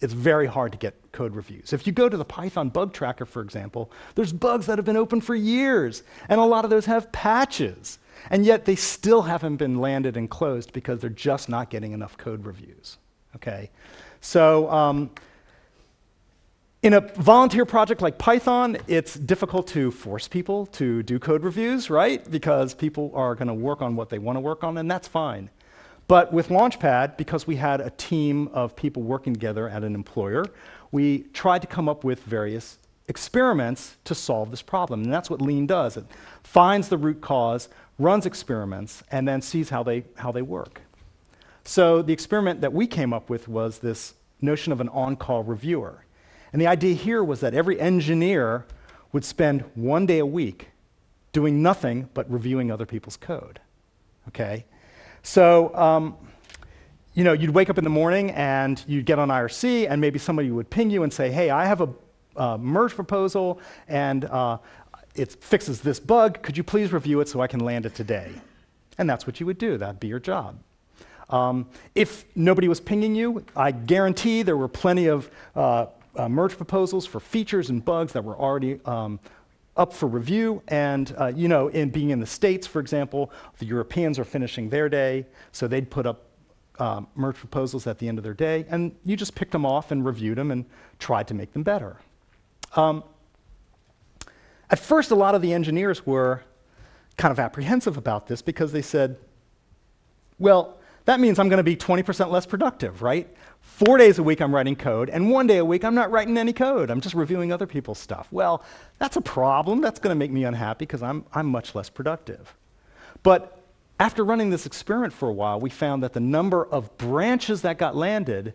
it's very hard to get code reviews. If you go to the Python bug tracker, for example, there's bugs that have been open for years, and a lot of those have patches. And yet they still haven't been landed and closed because they're just not getting enough code reviews, okay? So in a volunteer project like Python, it's difficult to force people to do code reviews, right? Because people are gonna work on what they wanna work on, and that's fine. But with Launchpad, because we had a team of people working together at an employer, we tried to come up with various experiments to solve this problem, and that's what Lean does. It finds the root cause, runs experiments, and then sees how they work. So the experiment that we came up with was this notion of an on-call reviewer. And the idea here was that every engineer would spend one day a week doing nothing but reviewing other people's code, okay? So, you'd wake up in the morning and you'd get on IRC, and maybe somebody would ping you and say, hey, I have a merge proposal, and it fixes this bug. Could you please review it so I can land it today? And that's what you would do. That'd be your job. If nobody was pinging you, I guarantee there were plenty of merge proposals for features and bugs that were already up for review. And in being in the States, for example, the Europeans are finishing their day, so they'd put up merge proposals at the end of their day, and you just picked them off and reviewed them and tried to make them better. At first, a lot of the engineers were kind of apprehensive about this because they said, well, that means I'm going to be 20% less productive, right? 4 days a week I'm writing code, and 1 day a week I'm not writing any code. I'm just reviewing other people's stuff. Well, that's a problem. That's going to make me unhappy because I'm much less productive. But after running this experiment for a while, we found that the number of branches that got landed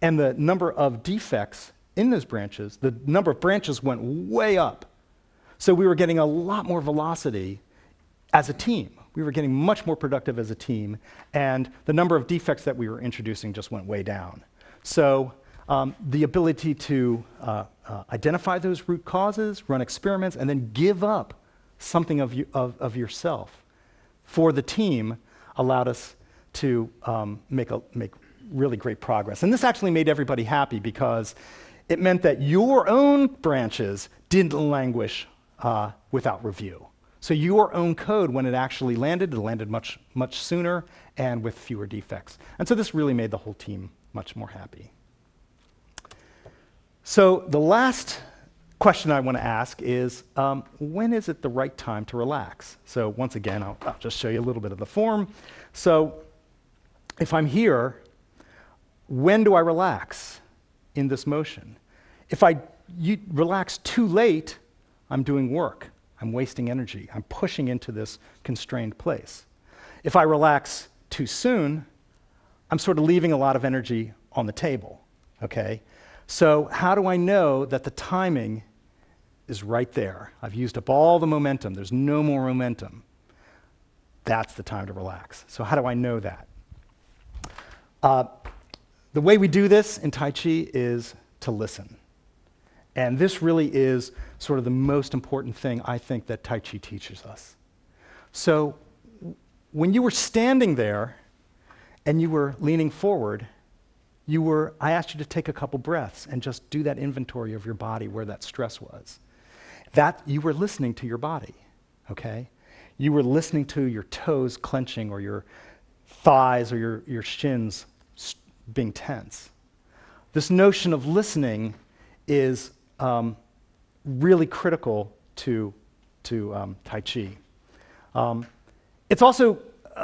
and the number of defects in those branches, the number of branches went way up. So we were getting a lot more velocity as a team. We were getting much more productive as a team, and the number of defects that we were introducing just went way down. So the ability to identify those root causes, run experiments, and then give up something of yourself for the team allowed us to make really great progress. And this actually made everybody happy because it meant that your own branches didn't languish without review. So your own code, when it landed much, much sooner and with fewer defects. And so this really made the whole team much more happy. So the last question I want to ask is, when is it the right time to relax? So once again, I'll just show you a little bit of the form. So if I'm here, when do I relax in this motion? If you relax too late, I'm doing work. I'm wasting energy. I'm pushing into this constrained place. If I relax too soon, I'm sort of leaving a lot of energy on the table, okay? So how do I know that the timing is right there? I've used up all the momentum. There's no more momentum. That's the time to relax. So how do I know that? The way we do this in Tai Chi is to listen. And this really is sort of the most important thing, I think, that Tai Chi teaches us. So when you were standing there and you were leaning forward, I asked you to take a couple breaths and just do that inventory of your body where that stress was. That you were listening to your body, okay? You were listening to your toes clenching or your thighs or your shins being tense. This notion of listening is really critical to Tai Chi. It's also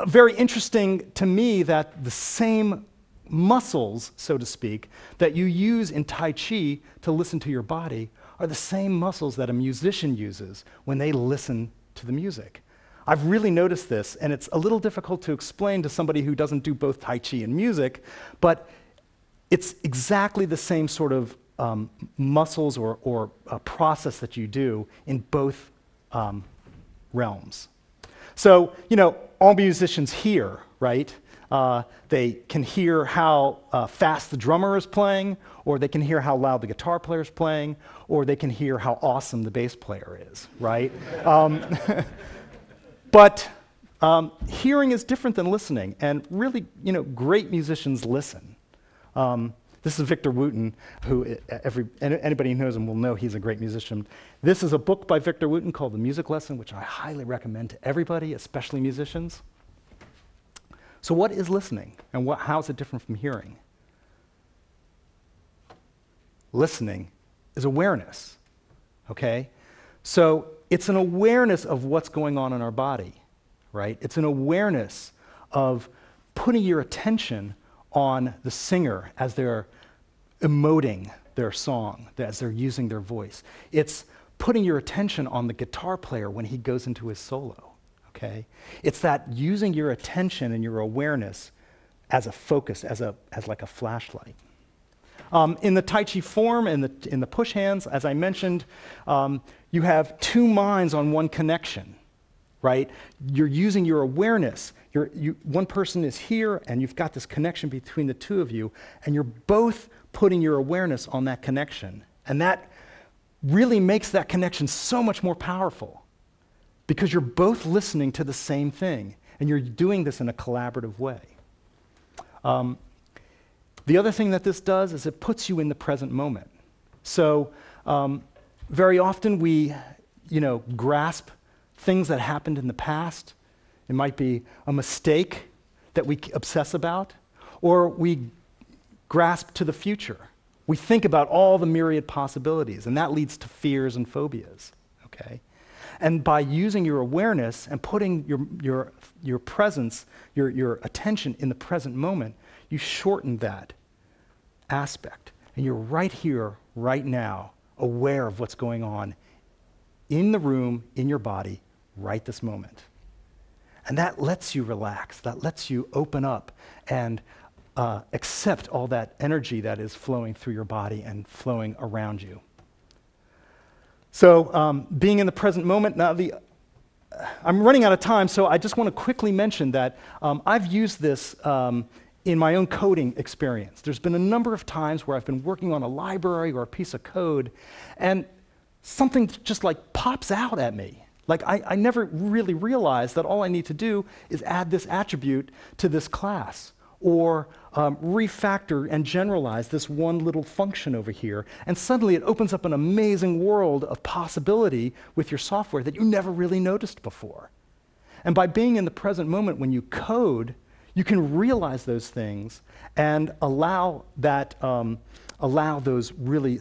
very interesting to me that the same muscles, so to speak, that you use in Tai Chi to listen to your body are the same muscles that a musician uses when they listen to the music. I've really noticed this, and it's a little difficult to explain to somebody who doesn't do both Tai Chi and music, but it's exactly the same sort of muscles or process that you do in both realms. So, you know, all musicians hear, right? They can hear how fast the drummer is playing, or they can hear how loud the guitar player is playing, or they can hear how awesome the bass player is, right? But hearing is different than listening, and really, you know, great musicians listen. This is Victor Wooten, who anybody who knows him will know he's a great musician. This is a book by Victor Wooten called The Music Lesson, which I highly recommend to everybody, especially musicians. So what is listening, and how is it different from hearing? Listening is awareness, okay? So it's an awareness of what's going on in our body, right? It's an awareness of putting your attention on the singer as they're emoting their song, as they're using their voice. It's putting your attention on the guitar player when he goes into his solo. Okay? It's that using your attention and your awareness as a focus, as like a flashlight. In the Tai Chi form, in the push hands, as I mentioned, you have two minds on one connection, right? You're using your awareness. One person is here, and you've got this connection between the two of you, and you're both putting your awareness on that connection. And that really makes that connection so much more powerful, because you're both listening to the same thing, and you're doing this in a collaborative way. The other thing that this does is it puts you in the present moment. So very often we, you know, grasp things that happened in the past. It might be a mistake that we obsess about, or we grasp to the future. We think about all the myriad possibilities, and that leads to fears and phobias, okay? And by using your awareness and putting your presence, your attention in the present moment, you shorten that aspect. And you're right here, right now, aware of what's going on in the room, in your body, right this moment. And that lets you relax. That lets you open up and accept all that energy that is flowing through your body and flowing around you. So being in the present moment, now I'm running out of time, so I just want to quickly mention that I've used this in my own coding experience. There's been a number of times where I've been working on a library or a piece of code, and something just like pops out at me. Like I never really realized that all I need to do is add this attribute to this class, or refactor and generalize this one little function over here, and suddenly it opens up an amazing world of possibility with your software that you never really noticed before. And by being in the present moment when you code, you can realize those things and allow that, allow those really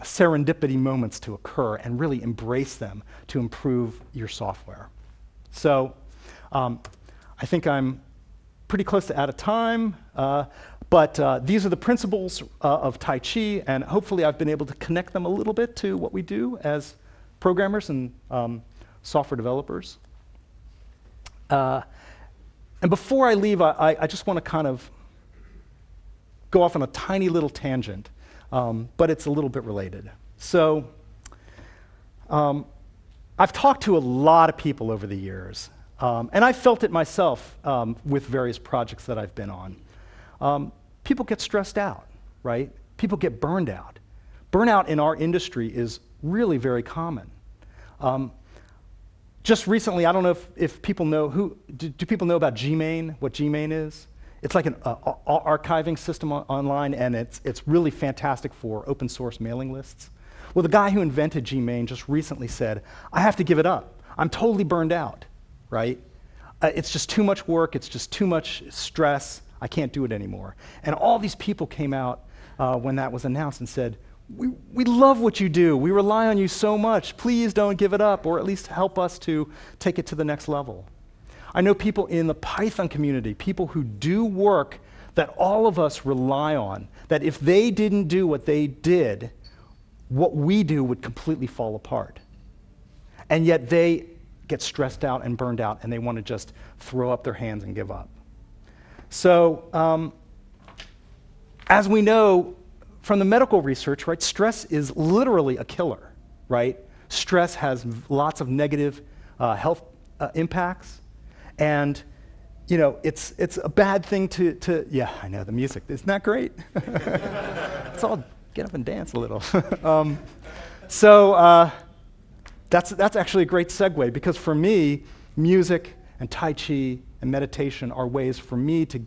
serendipity moments to occur and really embrace them to improve your software. So I think I'm pretty close to out of time, but these are the principles of Tai Chi, and hopefully I've been able to connect them a little bit to what we do as programmers and software developers. And before I leave, I just want to kind of go off on a tiny little tangent, but it's a little bit related. So I've talked to a lot of people over the years. And I felt it myself with various projects that I've been on. People get stressed out, right? People get burned out. Burnout in our industry is really very common. Just recently, I don't know if people know, do people know about Gmane, what Gmane is? It's like an archiving system online, and it's really fantastic for open source mailing lists. Well, the guy who invented Gmane just recently said, I have to give it up. I'm totally burned out, right? It's just too much work. It's just too much stress. I can't do it anymore. And all these people came out when that was announced and said, we love what you do. We rely on you so much. Please don't give it up, or at least help us to take it to the next level. I know people in the Python community, people who do work that all of us rely on, that if they didn't do what they did, what we do would completely fall apart. And yet they get stressed out and burned out, and they want to just throw up their hands and give up. So as we know from the medical research, right, stress is literally a killer, right? Stress has lots of negative health impacts. And, you know, it's a bad thing to yeah, I know, the music, isn't that great? Let's all get up and dance a little. That's actually a great segue, because for me, music and Tai Chi and meditation are ways for me to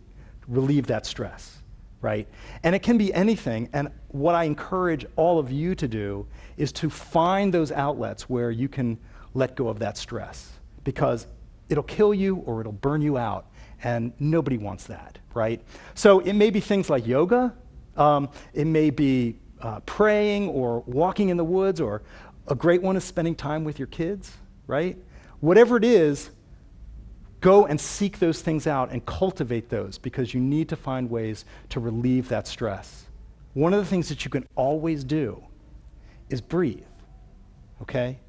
relieve that stress, right? And it can be anything, and what I encourage all of you to do is to find those outlets where you can let go of that stress, because it'll kill you or it'll burn you out, and nobody wants that, right? So it may be things like yoga, it may be praying or walking in the woods, or a great one is spending time with your kids, right? Whatever it is, go and seek those things out and cultivate those, because you need to find ways to relieve that stress. One of the things that you can always do is breathe, okay?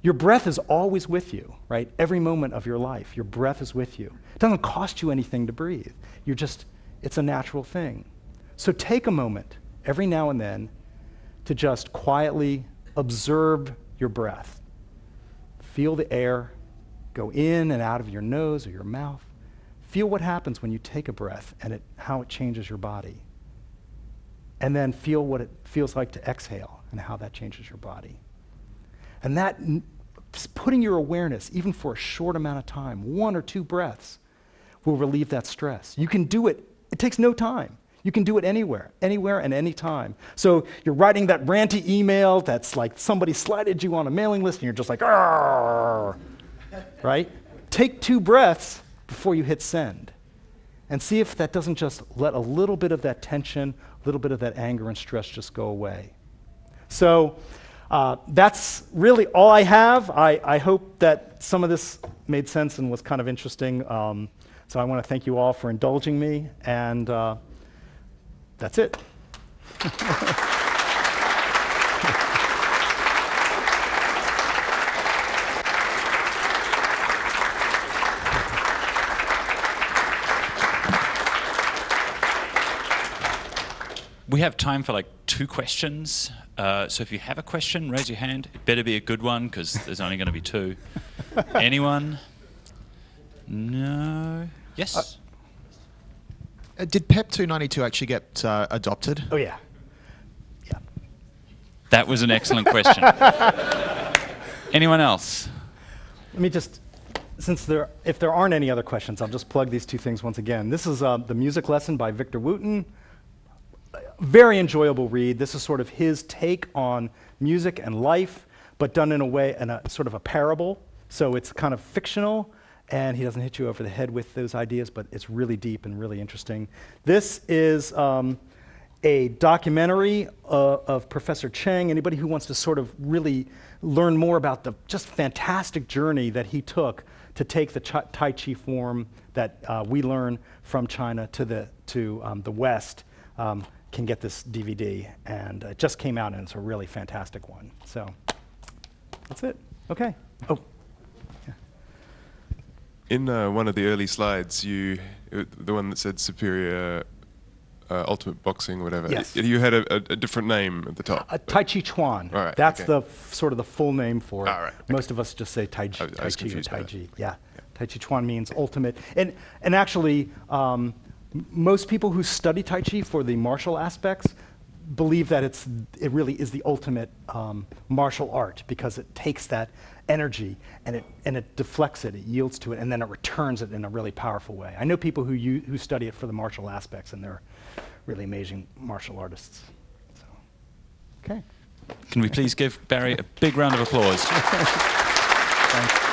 Your breath is always with you, right? Every moment of your life, your breath is with you. It doesn't cost you anything to breathe. You're just, it's a natural thing. So take a moment every now and then to just quietly observe your breath. Feel the air go in and out of your nose or your mouth. Feel what happens when you take a breath and how it changes your body. And then feel what it feels like to exhale and how that changes your body. And that, putting your awareness, even for a short amount of time, 1 or 2 breaths, will relieve that stress. You can do it. It takes no time. You can do it anywhere, anywhere and any time. So you're writing that ranty email that's like somebody slided you on a mailing list, and you're just like, "Arr," right? Take 2 breaths before you hit send, and see if that doesn't just let a little bit of that tension, a little bit of that anger and stress just go away. So that's really all I have. I hope that some of this made sense and was kind of interesting. So I want to thank you all for indulging me, and that's it. We have time for like 2 questions. So if you have a question, raise your hand. It better be a good one, because there's only going to be 2. Anyone? No. Yes? Did PEP 292 actually get adopted? Oh, yeah. Yeah. That was an excellent question. Anyone else? Let me just, since if there aren't any other questions, I'll just plug these 2 things once again. This is The Music Lesson by Victor Wooten. Very enjoyable read. This is sort of his take on music and life, but done in a way, in a sort of a parable. So it's kind of fictional, and he doesn't hit you over the head with those ideas, but it's really deep and really interesting. This is a documentary of Professor Cheng. Anybody who wants to sort of really learn more about the just fantastic journey that he took to take the Tai Chi form that we learn from China to the West, can get this DVD, and it just came out, and it's a really fantastic one. So that's it. Okay. Oh. Yeah. In one of the early slides, the one that said Superior Ultimate Boxing, whatever. Yes. You had a different name at the top. Tai Chi Chuan. All right, that's okay. Sort of the full name for it. All right, okay. Most of us just say Tai Chi, Tai Chi, or Tai Chi. Yeah. Yeah. Tai Chi Chuan means ultimate, and actually. Most people who study Tai Chi for the martial aspects believe that it really is the ultimate martial art, because it takes that energy, and it deflects it, it yields to it, and then it returns it in a really powerful way. I know people who study it for the martial aspects, and they're really amazing martial artists. So, okay. Can we please give Barry a big round of applause? Thanks.